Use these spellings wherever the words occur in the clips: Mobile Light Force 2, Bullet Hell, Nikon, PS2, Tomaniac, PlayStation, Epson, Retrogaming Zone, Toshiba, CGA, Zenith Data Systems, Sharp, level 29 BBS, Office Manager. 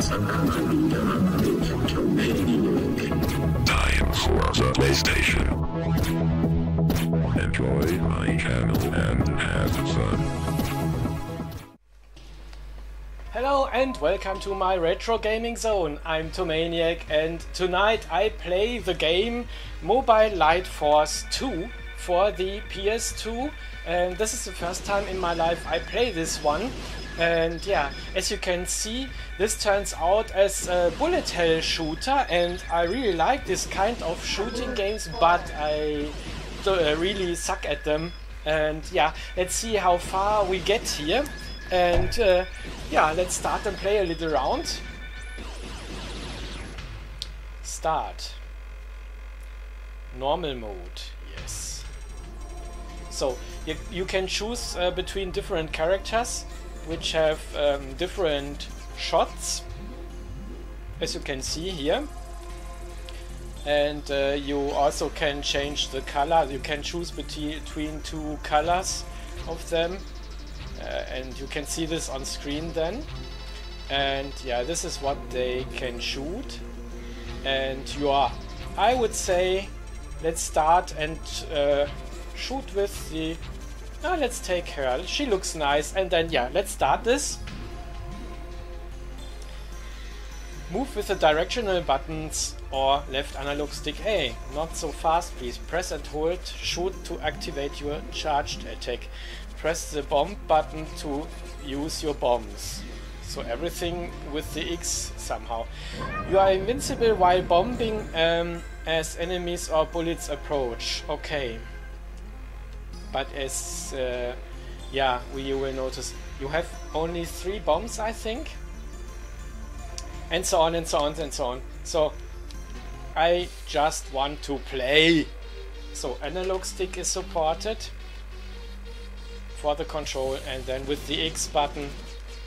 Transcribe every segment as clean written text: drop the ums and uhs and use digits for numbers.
Time for the PlayStation. Enjoy my channel and have fun. Hello and welcome to my Retro Gaming Zone. I'm Tomaniac and tonight I play the game Mobile Light Force 2 for the PS2. And this is the first time in my life I play this one. And yeah, as you can see, this turns out as a bullet hell shooter, and I really like this kind of shooting games, but I really suck at them. And yeah, let's see how far we get here. And yeah, let's start and play a little round. Start. Normal mode, yes. So, you can choose between different characters, which have different shots, as you can see here, and you also can change the color. You can choose between two colors of them, and you can see this on screen then. And yeah, this is what they can shoot. And you are, I would say, let's start and shoot with the... let's take her, she looks nice, and then yeah, let's start this. Move with the directional buttons or left analog stick. Hey, not so fast please. Press and hold shoot to activate your charged attack. Press the bomb button to use your bombs. So everything with the X somehow. You are invincible while bombing as enemies or bullets approach. Okay. But as, yeah, you will notice, you have only 3 bombs, I think. And so on and so on and so on. So, I just want to play. So, analog stick is supported for the control, and then with the X button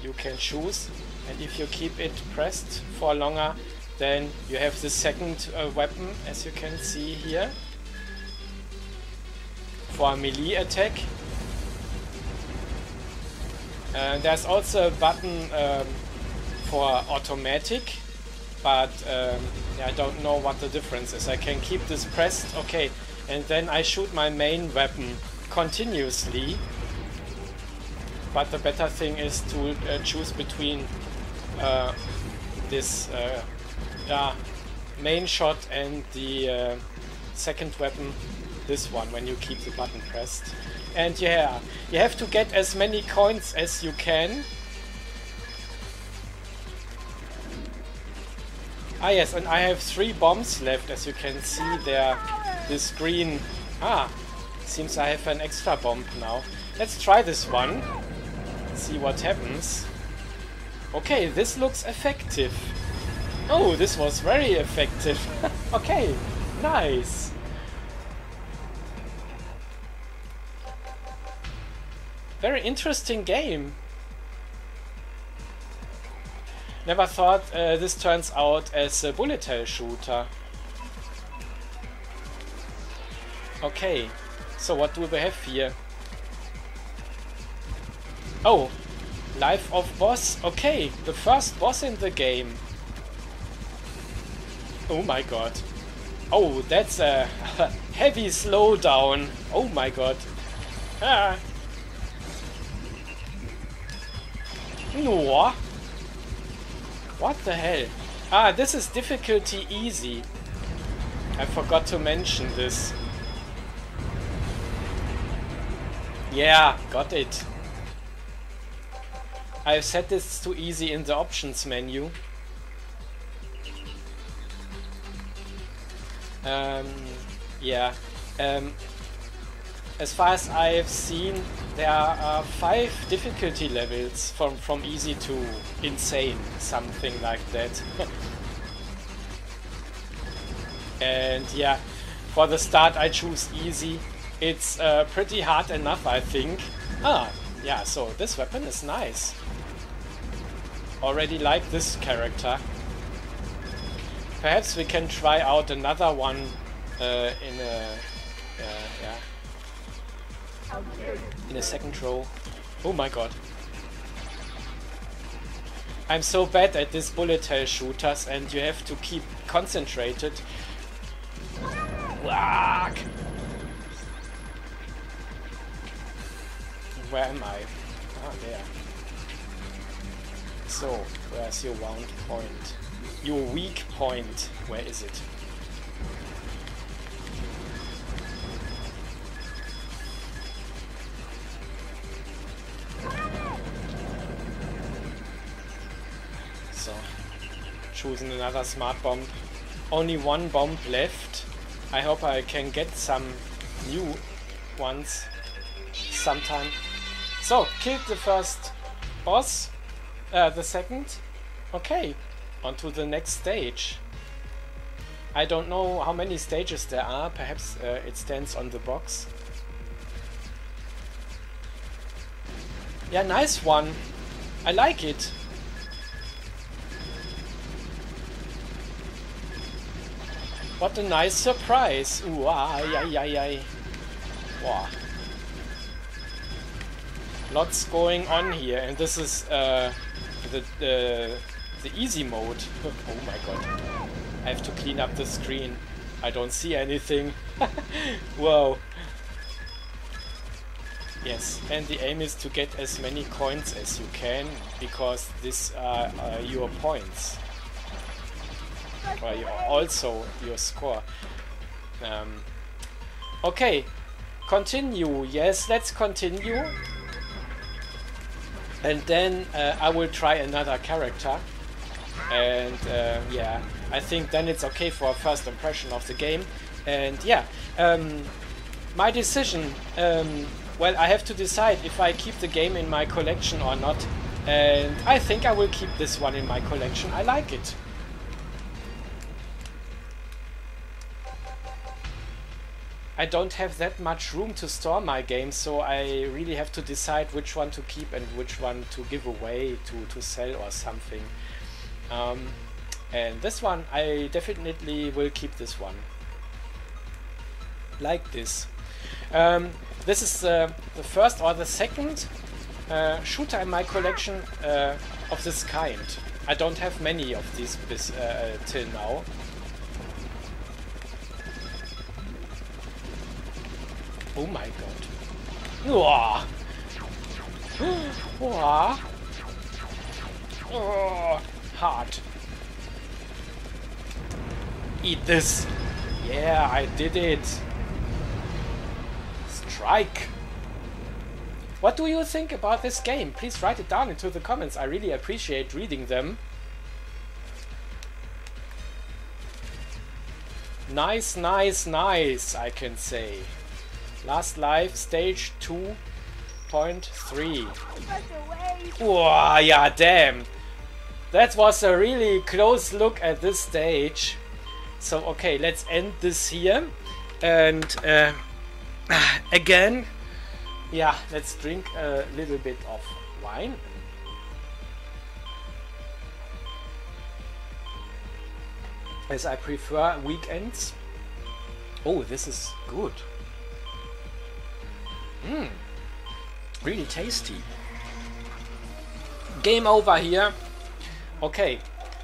you can choose. And if you keep it pressed for longer, then you have the second weapon, as you can see here. For a melee attack. And there's also a button for automatic, but I don't know what the difference is. I can keep this pressed, okay, and then I shoot my main weapon continuously. But the better thing is to choose between this main shot and the second weapon. This one, when you keep the button pressed. And yeah, you have to get as many coins as you can. Ah yes, and I have 3 bombs left, as you can see there. This green... Ah, seems I have an extra bomb now. Let's try this one. See what happens. Okay, this looks effective. Oh, this was very effective. Okay, nice. Very interesting game. Never thought this turns out as a bullet hell shooter. Okay, so what do we have here? Oh, life of boss. Okay, the first boss in the game. Oh my god. Oh, that's a heavy slowdown. Oh my god. Ah. No. What the hell? Ah, this is difficulty easy. I forgot to mention this. Yeah, got it. I've set this to easy in the options menu. As far as I've seen, there are 5 difficulty levels from easy to insane, something like that. And yeah, for the start I choose easy. It's pretty hard enough, I think. Ah, yeah, so this weapon is nice. Already like this character. Perhaps we can try out another one in a second row. Oh my god. I'm so bad at these bullet hell shooters and you have to keep concentrated. Wack. Where am I? Ah, there. So, where's your wound point? Your weak point, where is it? So, choosing another smart bomb. Only one bomb left. I hope I can get some new ones sometime. So, killed the first boss, the second. Okay, on to the next stage. I don't know how many stages there are, perhaps it stands on the box. Yeah, nice one. I like it. What a nice surprise. Ooh, ay, ay, ay, ay. Wow. Lots going on here, and this is the easy mode. Oh my god. I have to clean up the screen. I don't see anything. Whoa. Yes, and the aim is to get as many coins as you can, because these are your points. Or your, also your score. Okay, continue. Yes, let's continue. And then I will try another character, and yeah, I think then it's okay for a first impression of the game. And yeah, my decision, well, I have to decide if I keep the game in my collection or not, and I think I will keep this one in my collection. I like it. I don't have that much room to store my games, so I really have to decide which one to keep and which one to give away, to sell or something. And this one, I definitely will keep this one. Like this. This is the first or the second shooter in my collection of this kind. I don't have many of these till now. Oh my god. Uah. Uah. Oh, hard. Eat this. Yeah, I did it. Strike. What do you think about this game? Please write it down into the comments. I really appreciate reading them. Nice, nice, nice, I can say. Last life, stage 2.3. Oh, yeah, damn. That was a really close look at this stage. So, okay, let's end this here. And again, yeah, let's drink a little bit of wine. As I prefer weekends. Oh, this is good. Mmm, really tasty. Game over here. Okay,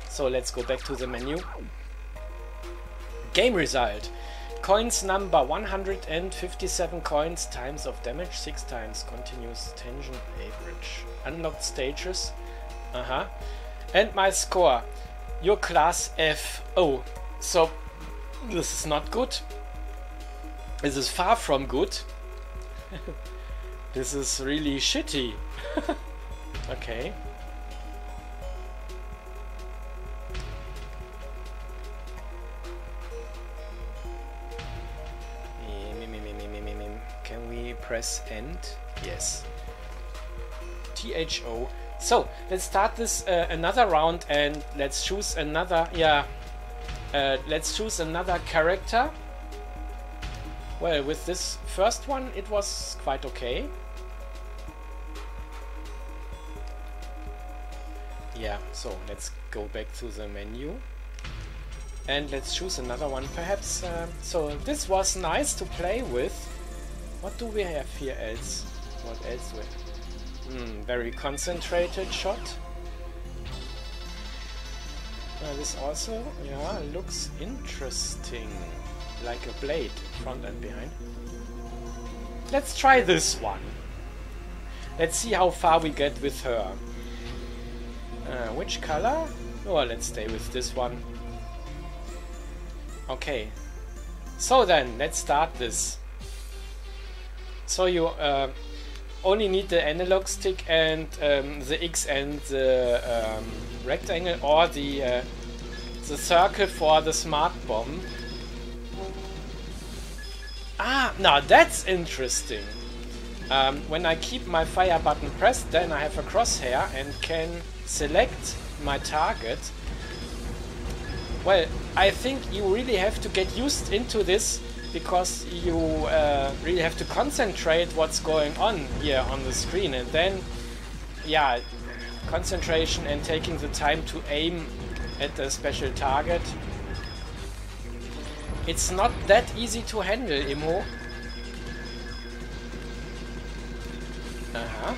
so let's go back to the menu. Game result. Coins number 157 coins, times of damage 6 times, continuous tension average. Unlocked stages. Uh-huh. And my score. Your class F. Oh, so this is not good. This is far from good. This is really shitty. Okay. Can we press end? Yes. THO. So, let's start this another round, and let's choose another, yeah. Let's choose another character. Well, with this first one, it was quite okay. Yeah, so let's go back to the menu. And let's choose another one, perhaps. So this was nice to play with. What do we have here else? What else? Very concentrated shot. This also, yeah, looks interesting. Like a blade, front and behind. Let's try this one. Let's see how far we get with her. Which color? Oh, let's stay with this one. Okay. So then, let's start this. So you only need the analog stick and the X and the rectangle or the circle for the smart bomb. Ah, now that's interesting. When I keep my fire button pressed, then I have a crosshair and can select my target. Well, I think you really have to get used into this, because you really have to concentrate what's going on here on the screen, and then, yeah, concentration and taking the time to aim at a special target. It's not that easy to handle, Immo. Uh-huh.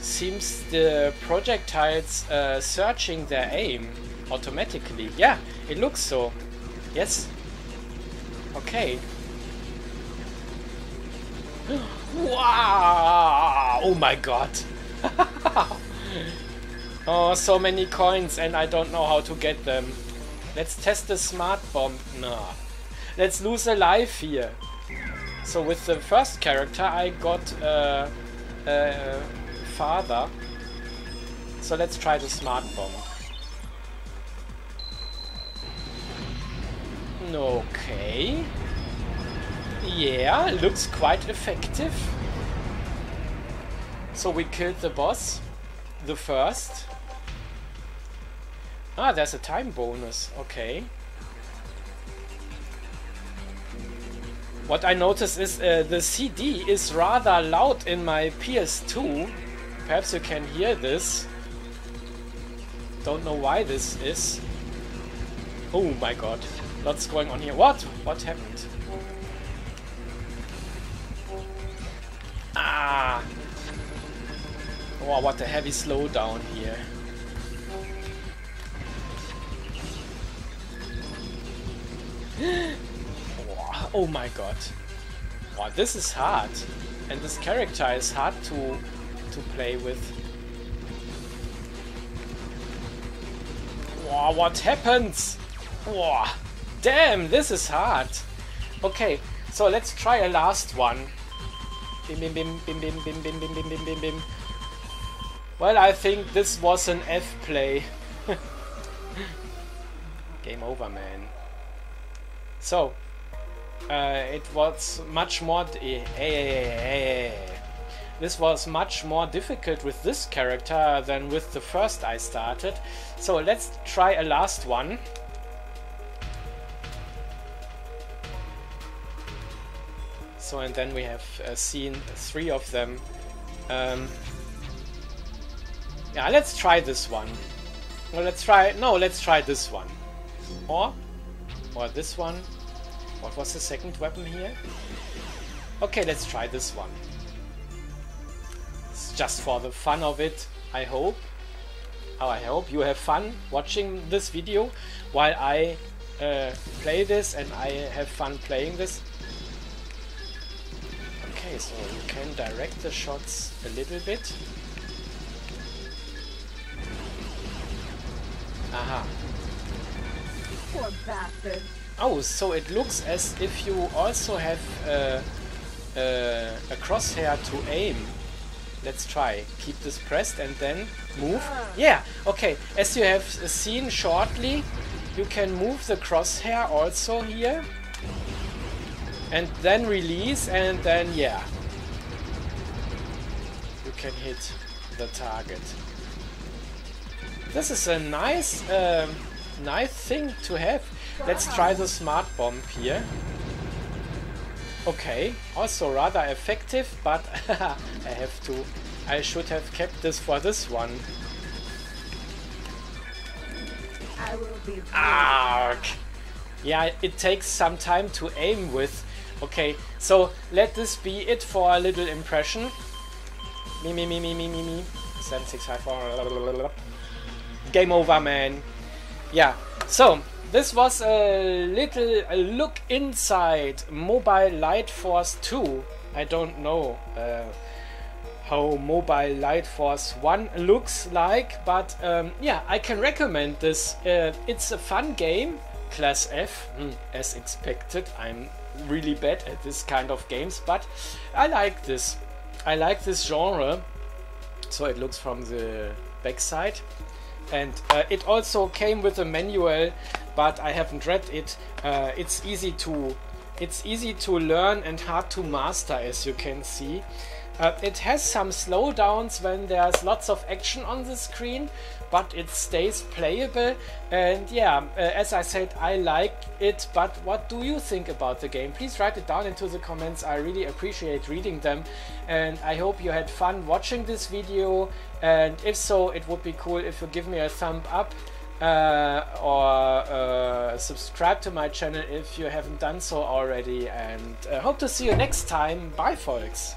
Seems the projectiles searching their aim automatically. Yeah, it looks so. Yes. Okay. Wow! Oh my god! Oh, so many coins, and I don't know how to get them. Let's test the smart bomb. No. Let's lose a life here. So with the first character I got farther. So let's try the smart bomb. Okay. Yeah, looks quite effective. So we killed the boss. The first. Ah, there's a time bonus. Okay. What I notice is the CD is rather loud in my PS2. Perhaps you can hear this. Don't know why this is. Oh my god. Lots going on here. What? What happened? Ah! Wow, what a heavy slowdown here. Oh my god. Wow, this is hard. And this character is hard to play with. Wow, what happens? Wow. Damn, this is hard. Okay, so let's try a last one. Bim bim bim bim bim bim bim bim bim bim bim bim. Well, I think this was an F play. Game over, man. So, it was much more. This was much more difficult with this character than with the first I started. So let's try a last one. So, and then we have seen three of them. Yeah, let's try this one. Well, let's try... No, let's try this one. Or this one. What was the second weapon here? Okay, let's try this one. It's just for the fun of it, I hope. Oh, I hope you have fun watching this video while I play this, and I have fun playing this. Okay, so you can direct the shots a little bit. Aha. Poor bastard. Oh, so it looks as if you also have a crosshair to aim. Let's try. Keep this pressed and then move. Yeah, okay. As you have seen shortly, you can move the crosshair also here. And then release, and then, yeah. You can hit the target. This is a nice, nice thing to have. Let's try the smart bomb here. Okay, also rather effective, but I should have kept this for this one. Arrgh! Yeah, it takes some time to aim with. Okay, so let this be it for a little impression. Me. 765. Game over, man. Yeah. So, this was a little look inside Mobile Light Force 2. I don't know how Mobile Light Force 1 looks like, but yeah, I can recommend this. It's a fun game. Class F, as expected. I'm really bad at this kind of games, but I like this. I like this genre. So it looks from the backside. And it also came with a manual, but I haven't read it. It's easy to learn and hard to master, as you can see. It has some slowdowns when there's lots of action on the screen, but it stays playable. And yeah, as I said, I like it, but what do you think about the game? Please write it down into the comments. I really appreciate reading them, and I hope you had fun watching this video. And if so, it would be cool if you give me a thumb up or subscribe to my channel if you haven't done so already. And hope to see you next time. Bye, folks.